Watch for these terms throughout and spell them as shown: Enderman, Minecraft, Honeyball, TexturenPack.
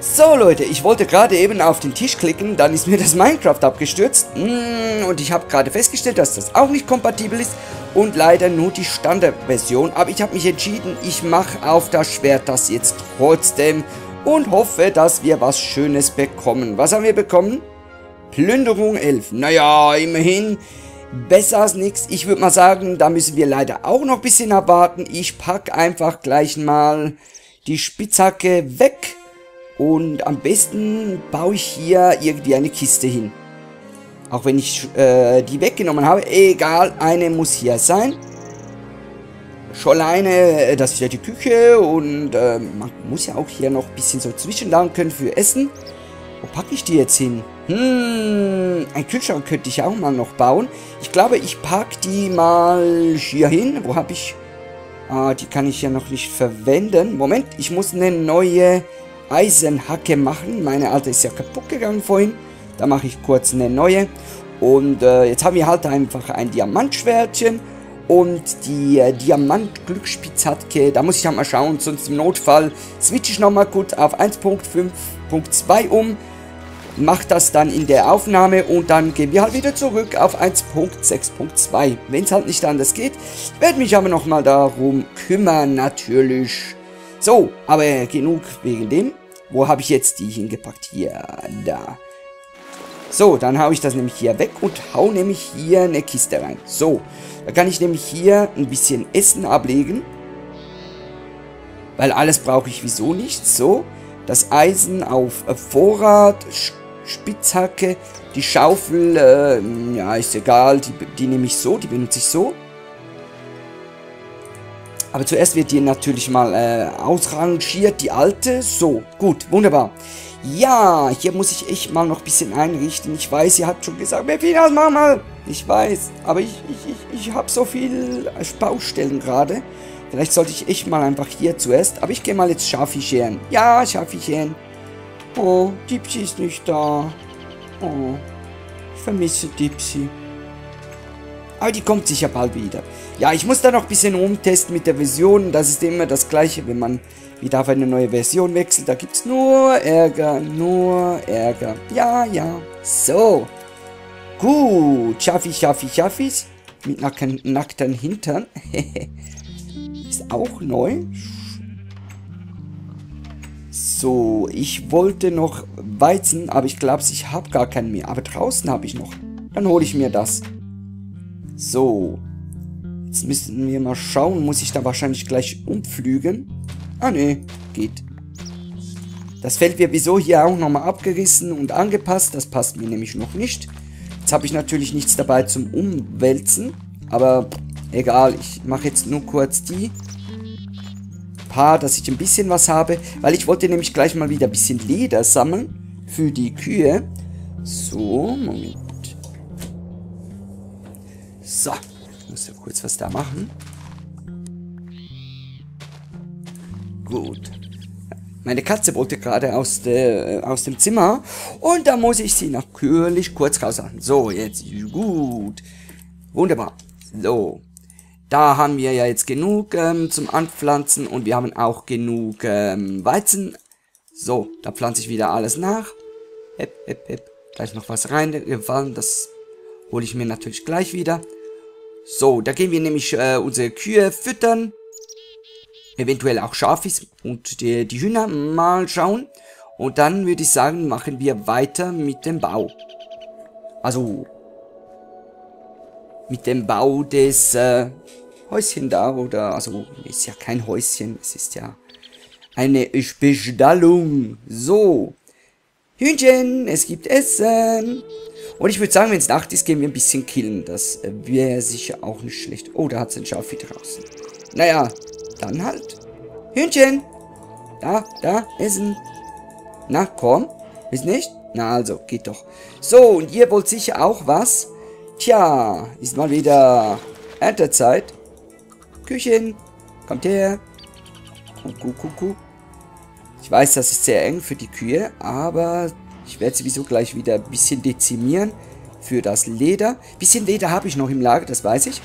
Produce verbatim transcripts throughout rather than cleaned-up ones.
So Leute, ich wollte gerade eben auf den Tisch klicken, dann ist mir das Minecraft abgestürzt und ich habe gerade festgestellt, dass das auch nicht kompatibel ist und leider nur die Standardversion, aber ich habe mich entschieden, ich mache auf das Schwert das jetzt trotzdem und hoffe, dass wir was Schönes bekommen. Was haben wir bekommen? Plünderung elf, naja, immerhin, besser als nichts. Ich würde mal sagen, da müssen wir leider auch noch ein bisschen abwarten. Ich packe einfach gleich mal die Spitzhacke weg. Und am besten baue ich hier irgendwie eine Kiste hin. Auch wenn ich äh, die weggenommen habe. Egal, eine muss hier sein. Schon eine, das ist ja die Küche. Und äh, man muss ja auch hier noch ein bisschen so zwischenlagen können für Essen. Wo packe ich die jetzt hin? Hm, ein Kühlschrank könnte ich auch mal noch bauen. Ich glaube, ich packe die mal hier hin. Wo habe ich... Ah, die kann ich ja noch nicht verwenden. Moment, ich muss eine neue... Eisenhacke machen. Meine alte ist ja kaputt gegangen vorhin. Da mache ich kurz eine neue. Und äh, jetzt haben wir halt einfach ein Diamantschwertchen. Und die äh, Diamantglücksspitzhacke, da muss ich ja mal schauen. Sonst im Notfall switche ich nochmal kurz auf eins Punkt fünf Punkt zwei um. Mach das dann in der Aufnahme und dann gehen wir halt wieder zurück auf eins Punkt sechs Punkt zwei. Wenn es halt nicht anders geht. Ich werde mich aber nochmal darum kümmern, natürlich. So, aber genug wegen dem. Wo habe ich jetzt die hingepackt? Hier, da. So, dann haue ich das nämlich hier weg und haue nämlich hier eine Kiste rein. So, da kann ich nämlich hier ein bisschen Essen ablegen. Weil alles brauche ich wieso nicht. So, das Eisen auf Vorrat, Spitzhacke, die Schaufel, äh, ja, ist egal, die, die nehme ich so, die benutze ich so. Aber zuerst wird die natürlich mal äh, ausrangiert, die alte. So, gut, wunderbar. Ja, hier muss ich echt mal noch ein bisschen einrichten. Ich weiß, ihr habt schon gesagt, Pepinas, mach mal. Ich weiß, aber ich, ich, ich, ich habe so viele Baustellen gerade. Vielleicht sollte ich echt mal einfach hier zuerst. Aber ich gehe mal jetzt Schafi scheren. Ja, Schafi scheren. Oh, Dipsy ist nicht da. Oh, ich vermisse Dipsy. Aber die kommt sicher bald wieder. Ja, ich muss da noch ein bisschen rumtesten mit der Version. Das ist immer das Gleiche, wenn man wieder auf eine neue Version wechselt. Da gibt es nur Ärger, nur Ärger. Ja, ja. So. Gut. Schaffi, schaffi, schaffis. Mit nackten, nackten Hintern. Ist auch neu. So, ich wollte noch Weizen, aber ich glaube, ich habe gar keinen mehr. Aber draußen habe ich noch. Dann hole ich mir das. So, jetzt müssen wir mal schauen, muss ich da wahrscheinlich gleich umpflügen? Ah ne, geht. Das Feld wird wieso hier auch nochmal abgerissen und angepasst, das passt mir nämlich noch nicht. Jetzt habe ich natürlich nichts dabei zum Umwälzen, aber egal, ich mache jetzt nur kurz die paar, dass ich ein bisschen was habe, weil ich wollte nämlich gleich mal wieder ein bisschen Leder sammeln für die Kühe. So, Moment. So, ich muss ja kurz was da machen. Gut. Meine Katze wollte gerade aus, de, aus dem Zimmer. Und da muss ich sie natürlich kurz raushalten. So, jetzt gut. Wunderbar. So. Da haben wir ja jetzt genug ähm, zum Anpflanzen. Und wir haben auch genug ähm, Weizen. So, da pflanze ich wieder alles nach. Hep, hep, hep. Gleich noch was reingefallen. Das hole ich mir natürlich gleich wieder. So, da gehen wir nämlich äh, unsere Kühe füttern. Eventuell auch Schafis und die, die Hühner mal schauen. Und dann würde ich sagen, machen wir weiter mit dem Bau. Also, mit dem Bau des äh, Häuschen da. Oder, also, ist ja kein Häuschen. Es ist ja eine Bestallung. So, Hühnchen, es gibt Essen. Und ich würde sagen, wenn es Nacht ist, gehen wir ein bisschen killen. Das wäre sicher auch nicht schlecht. Oh, da hat es ein Schaf wieder draußen. Naja, dann halt. Hühnchen! Da, da, essen. Na, komm. Ist nicht? Na, also, geht doch. So, und ihr wollt sicher auch was? Tja, ist mal wieder Erntezeit. Küchen, kommt her. Kuckuck, kuckuck. Ich weiß, das ist sehr eng für die Kühe, aber... Ich werde sowieso gleich wieder ein bisschen dezimieren. für das Leder. Bisschen Leder habe ich noch im Lager, das weiß ich.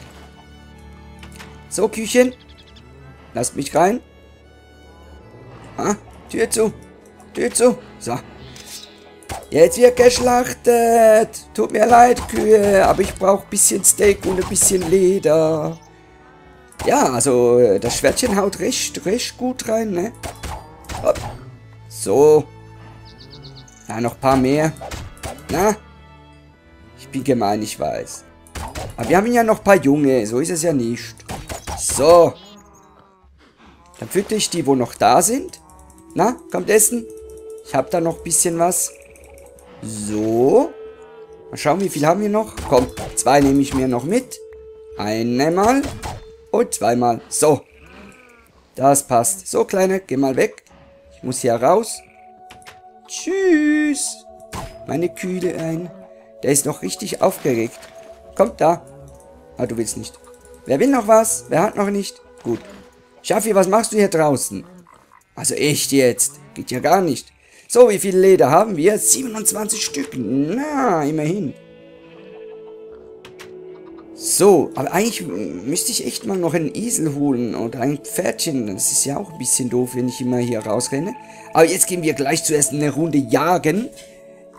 So, Küchen. Lasst mich rein. Ah, Tür zu. Tür zu. So. Jetzt wird geschlachtet. Tut mir leid, Kühe. Aber ich brauche ein bisschen Steak und ein bisschen Leder. Ja, also das Schwertchen haut recht, recht gut rein, ne? Hopp. So. Na, noch ein paar mehr. Na? Ich bin gemein, ich weiß. Aber wir haben ja noch ein paar Junge. So ist es ja nicht. So. Dann fütter ich die, wo noch da sind. Na, kommt essen. Ich habe da noch ein bisschen was. So. Mal schauen, wie viel haben wir noch. Komm, zwei nehme ich mir noch mit. Einmal und zweimal. So. Das passt. So, Kleine, geh mal weg. Ich muss hier raus. Tschüss. Meine Kühle ein. Der ist noch richtig aufgeregt. Kommt da. Ah, du willst nicht. Wer will noch was? Wer hat noch nicht? Gut. Schaffi, was machst du hier draußen? Also echt jetzt. Geht ja gar nicht. So, wie viele Leder haben wir? siebenundzwanzig Stück. Na, immerhin. So, aber eigentlich müsste ich echt mal noch einen Esel holen oder ein Pferdchen. Das ist ja auch ein bisschen doof, wenn ich immer hier rausrenne. Aber jetzt gehen wir gleich zuerst eine Runde jagen.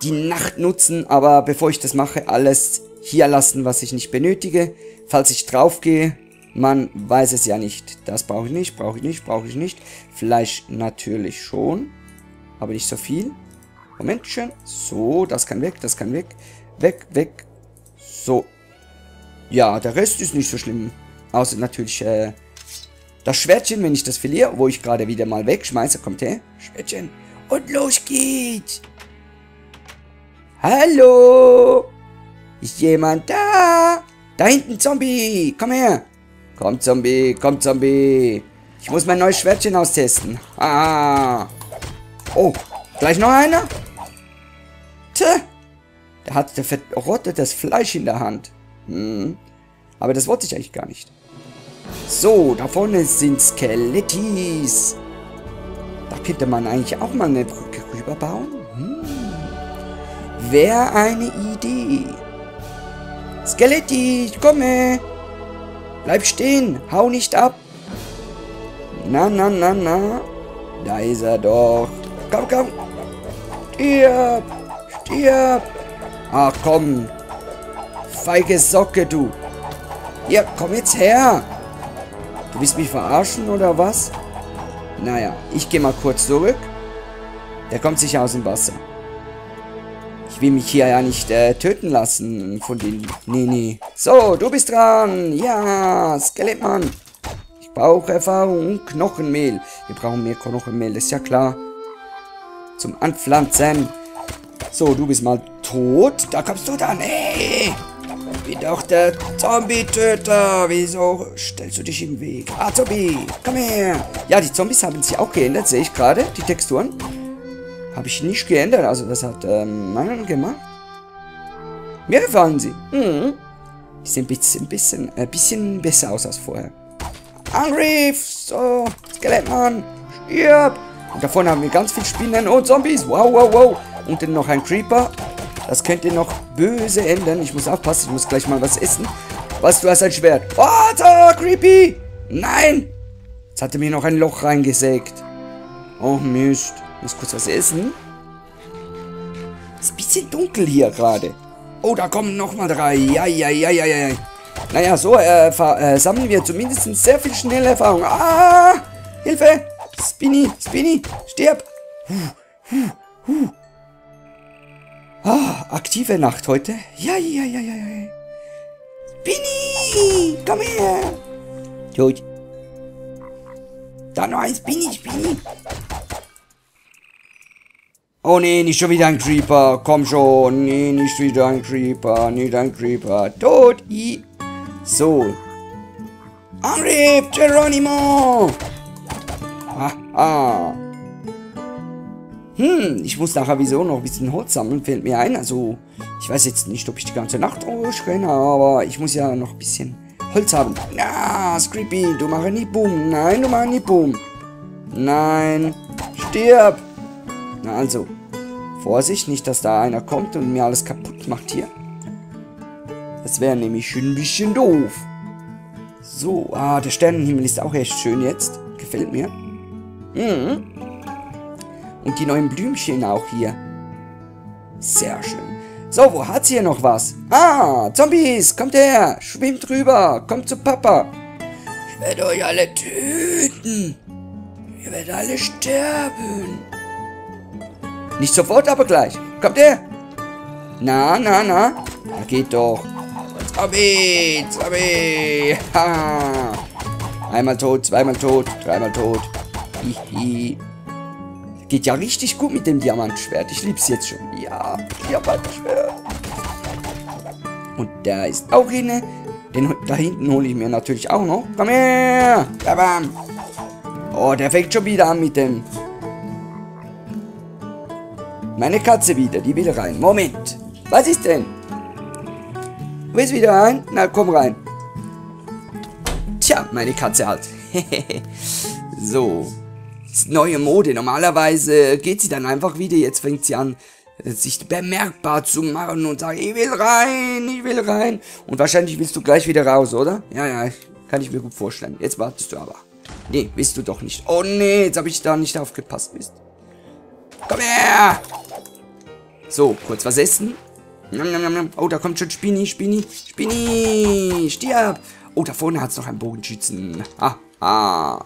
Die Nacht nutzen, aber bevor ich das mache, alles hier lassen, was ich nicht benötige. Falls ich drauf gehe, man weiß es ja nicht. Das brauche ich nicht, brauche ich nicht, brauche ich nicht. Fleisch natürlich schon. Aber nicht so viel. Moment, schön. So, das kann weg, das kann weg. Weg, weg. So. Ja, der Rest ist nicht so schlimm. Außer natürlich äh, das Schwertchen, wenn ich das verliere, wo ich gerade wieder mal wegschmeiße. Kommt her, Schwertchen. Und los geht's. Hallo. Ist jemand da? Da hinten, Zombie. Komm her. Komm, Zombie, komm, Zombie. Ich muss mein neues Schwertchen austesten. Ah. Oh, gleich noch einer? Tö. Der hat verrottetes Fleisch in der Hand. Hm. Aber das wollte ich eigentlich gar nicht. So, da vorne sind Skelettis. Da könnte man eigentlich auch mal eine Brücke rüberbauen. Hm. Wäre eine Idee. Skeletti, ich komme. Bleib stehen, hau nicht ab. Na, na, na, na. Da ist er doch. Komm, komm. Stirb. Stirb. Ach, komm. Feige Socke, du. Ja, komm jetzt her. Du willst mich verarschen, oder was? Naja, ich gehe mal kurz zurück. Der kommt sicher aus dem Wasser. Ich will mich hier ja nicht äh, töten lassen von den... Nee, nee. So, du bist dran. Ja, Skelettmann. Ich brauche Erfahrung und Knochenmehl. Wir brauchen mehr Knochenmehl, das ist ja klar. Zum Anpflanzen. So, du bist mal tot. Da kommst du dann. Hey! Ich bin doch der Zombie-Töter. Wieso stellst du dich im Weg? Ah, Zombie, komm her. Ja, die Zombies haben sich auch geändert, sehe ich gerade. Die Texturen habe ich nicht geändert. Also, das hat ähm, meinen gemacht. Mir gefallen sie. Mhm. Die sehen ein bisschen, bisschen, äh, bisschen besser aus als vorher. Angriff. So, Skelettmann. Stirb. Und davon haben wir ganz viel Spinnen und Zombies. Wow, wow, wow. Und dann noch ein Creeper. Das könnte noch böse ändern. Ich muss aufpassen. Ich muss gleich mal was essen. Was, du hast ein Schwert. Oh, so, creepy. Nein. Jetzt hat er mir noch ein Loch reingesägt. Oh, Mist. Ich muss kurz was essen. Ist ein bisschen dunkel hier gerade. Oh, da kommen nochmal drei. Ja, ja, ja, ja, ja. Naja, so äh, äh, sammeln wir zumindest sehr viel schnelle Erfahrung. Ah, Hilfe. Spinny, Spinny, stirb! Huh, huh, huh. Ah, aktive Nacht heute. Ja, ja, ja, ja, ja. Spinny, komm her! Gut. Da noch ein Spinny, Spinny. Oh nee, nicht schon wieder ein Creeper. Komm schon. Nee, nicht wieder ein Creeper. Nicht ein Creeper. Tot. I. So. Angriff, Geronimo! Haha. Hm, ich muss nachher wieso noch ein bisschen Holz sammeln, fällt mir ein. Also, ich weiß jetzt nicht, ob ich die ganze Nacht durchrenne, aber ich muss ja noch ein bisschen Holz haben. Ah, Creepy, du machst nie Boom. Nein, du machst nie Boom. Nein, stirb. Na also, Vorsicht, nicht, dass da einer kommt und mir alles kaputt macht hier. Das wäre nämlich schon ein bisschen doof. So, ah, der Sternenhimmel ist auch echt schön jetzt. Gefällt mir. Mhm. Und die neuen Blümchen auch hier. Sehr schön. So, wo hat's hier noch was? Ah, Zombies, kommt her. Schwimmt rüber. Kommt zu Papa. Ich werde euch alle töten. Ihr werdet alle sterben. Nicht sofort, aber gleich. Kommt her. Na, na, na. Na, geht doch. Zombie, Zombie. Ha. Einmal tot, zweimal tot, dreimal tot. Hihi. Geht ja richtig gut mit dem Diamantschwert. Ich lieb's jetzt schon. Ja, Diamantschwert. Und der ist auch inne. Den da hinten hole ich mir natürlich auch noch. Komm her. Bam. Oh, der fängt schon wieder an mit dem. Meine Katze wieder. Die will rein. Moment. Was ist denn? Du willst wieder rein? Na, komm rein. Tja, meine Katze halt. So. Neue Mode. Normalerweise geht sie dann einfach wieder. Jetzt fängt sie an, sich bemerkbar zu machen und sagt, ich will rein, ich will rein. Und wahrscheinlich willst du gleich wieder raus, oder? Ja, ja, kann ich mir gut vorstellen. Jetzt wartest du aber. Nee, willst du doch nicht. Oh nee, jetzt habe ich da nicht aufgepasst. Mist. Komm her! So, kurz was essen. Oh, da kommt schon Spini, Spini, Spini, stirb! Oh, da vorne hat es noch einen Bogenschützen. Ha, ha.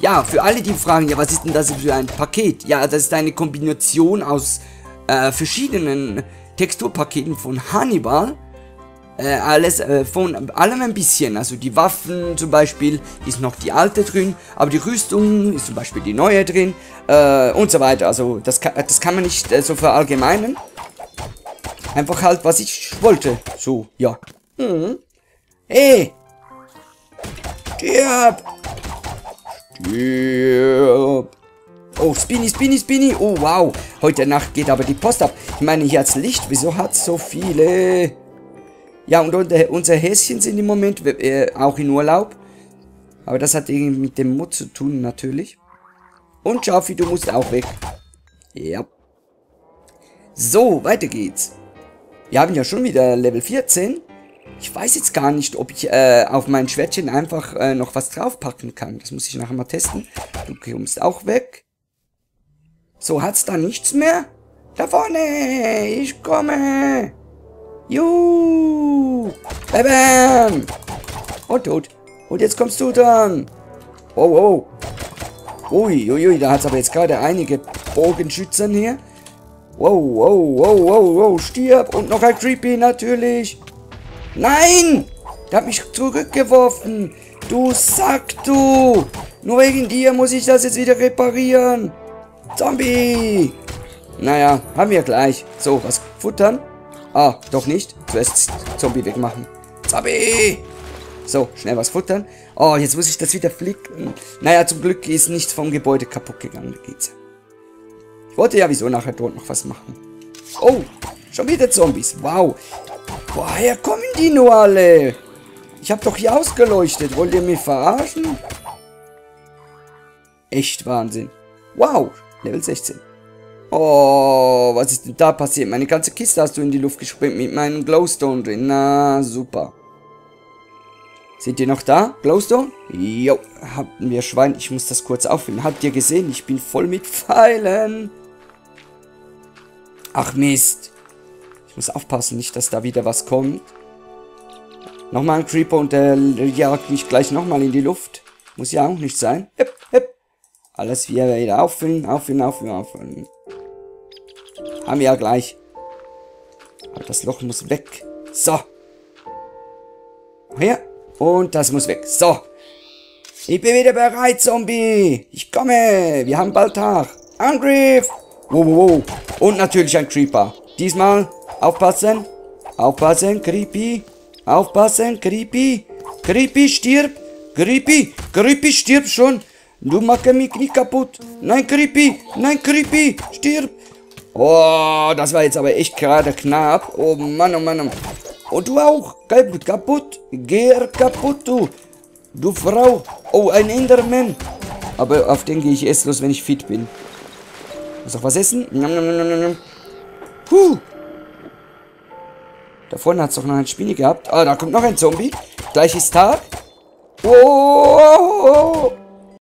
Ja, für alle, die fragen, ja, was ist denn das für ein Paket? Ja, das ist eine Kombination aus äh, verschiedenen Texturpaketen von Honeyball. Äh, alles, äh, von allem ein bisschen. Also die Waffen zum Beispiel ist noch die alte drin, aber die Rüstung ist zum Beispiel die neue drin äh, und so weiter. Also das kann, das kann man nicht äh, so verallgemeinern. Einfach halt, was ich wollte. So, ja. Mhm. Hey! Stirb! Stirb! Oh, Spinny, Spinny, Spinny! Oh, wow! Heute Nacht geht aber die Post ab. Ich meine, hier hat's Licht. Wieso hat's so viele? Ja, und unsere Häschen sind im Moment äh, auch in Urlaub. Aber das hat irgendwie mit dem Mut zu tun, natürlich. Und Schafi, du musst auch weg. Ja. So, weiter geht's. Wir haben ja schon wieder Level vierzehn. Ich weiß jetzt gar nicht, ob ich äh, auf mein Schwertchen einfach äh, noch was draufpacken kann. Das muss ich nachher mal testen. Du kommst auch weg. So, hat's da nichts mehr? Da vorne, ich komme. Juhu. Bam, bam. Und tot. Und jetzt kommst du dran. Oh, oh. Ui, ui, ui, da hat's aber jetzt gerade einige Bogenschützen hier. Wow, wow, wow, wow, wow, stirb. Und noch ein Creepy, natürlich. Nein! Der hat mich zurückgeworfen. Du Sack, du. Nur wegen dir muss ich das jetzt wieder reparieren. Zombie. Naja, haben wir gleich. So, was futtern? Ah, doch nicht. Zuerst Zombie wegmachen. Zombie. So, schnell was futtern. Oh, jetzt muss ich das wieder flicken. Naja, zum Glück ist nichts vom Gebäude kaputt gegangen. Da geht's. Ich wollte ja wieso nachher dort noch was machen. Oh, schon wieder Zombies. Wow. Woher kommen die nur alle? Ich habe doch hier ausgeleuchtet. Wollt ihr mich verarschen? Echt Wahnsinn. Wow, Level sechzehn. Oh, was ist denn da passiert? Meine ganze Kiste hast du in die Luft gesprengt mit meinem Glowstone drin. Na, super. Seht ihr noch da? Glowstone? Jo, hatten wir Schwein. Ich muss das kurz aufnehmen. Habt ihr gesehen? Ich bin voll mit Pfeilen. Ach Mist. Ich muss aufpassen, nicht, dass da wieder was kommt. Nochmal ein Creeper und der jagt mich gleich nochmal in die Luft. Muss ja auch nicht sein. Hip, hip. Alles wieder auffüllen, auffüllen, auffüllen, auffüllen. Haben wir ja gleich. Aber das Loch muss weg. So. Hier. Und das muss weg. So. Ich bin wieder bereit, Zombie. Ich komme. Wir haben bald Tag. Angriff. Wow, wow, wow. Und natürlich ein Creeper. Diesmal aufpassen. Aufpassen, Creepy. Aufpassen, Creepy. Creepy, stirb. Creepy. Creepy, stirb schon. Du machst mich nicht kaputt. Nein, Creepy. Nein, Creepy. Stirb. Oh, das war jetzt aber echt gerade knapp. Oh Mann, oh Mann, oh Mann. Und du auch. Kaputt, kaputt. Geh kaputt, du. Du Frau. Oh, ein Enderman. Aber auf den gehe ich erst los, wenn ich fit bin. Muss auch was essen. Huh. Da vorne hat es doch noch ein Spiel gehabt. Ah, da kommt noch ein Zombie. Gleich ist Tag. Oh, oh, oh.